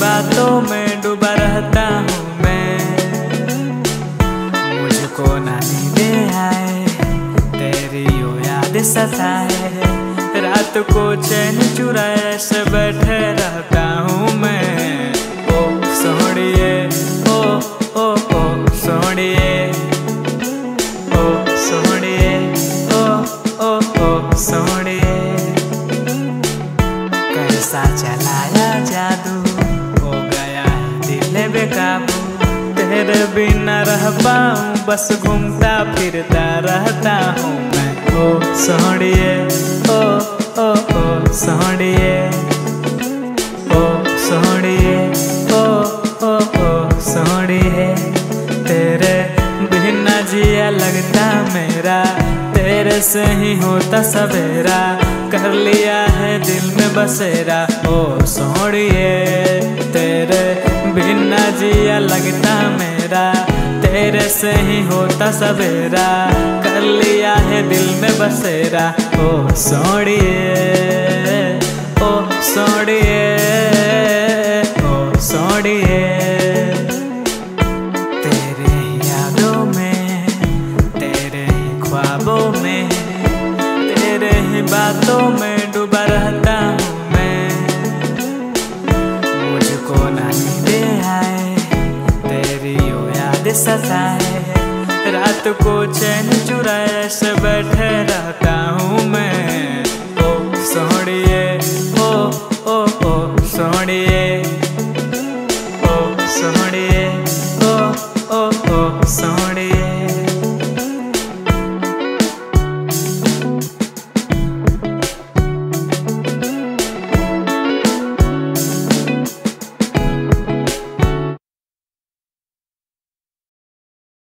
बातों में डूबा रहता हूँ मैं, मुझको ना नींदे आए तेरी यो याद सताए, रात को चैन चुराए से बैठे रहता हूँ मैं। ओ सोडिए, ओ ओ ओ सोडिए, ओ सोडिए, ओ ओ ओ सोडिए, कैसा चलाया जादू तेरे बिना रह पाऊं, बस घूमता फिरता रहता हूँ मैं। ओ सोडिए, ओ ओ ओ सोडिए, ओ सोडिए, ओ ओ ओ सोडिए, तेरे बिना जिया लगता मेरा, तेरे से ही होता सवेरा, कर लिया है दिल में बसेरा। ओ सोडिए, तेरे बिना जिया लगता मेरा, तेरे से ही होता सवेरा, कर लिया है दिल में बसेरा। ओ सोडिए, ओ सोडिए, ओ सोडिए, तेरे यादों में, तेरे ख्वाबों में, तेरे ही बातों में डूबा रहता हूँ मैं, मुझको ना नींदे आए तेरी यो याद सताए, रात को चैन चुराए से बैठे रहता हूँ मैं। ओ सोडिए, ओ ओ ओ सोडिए, ओ सोडिए।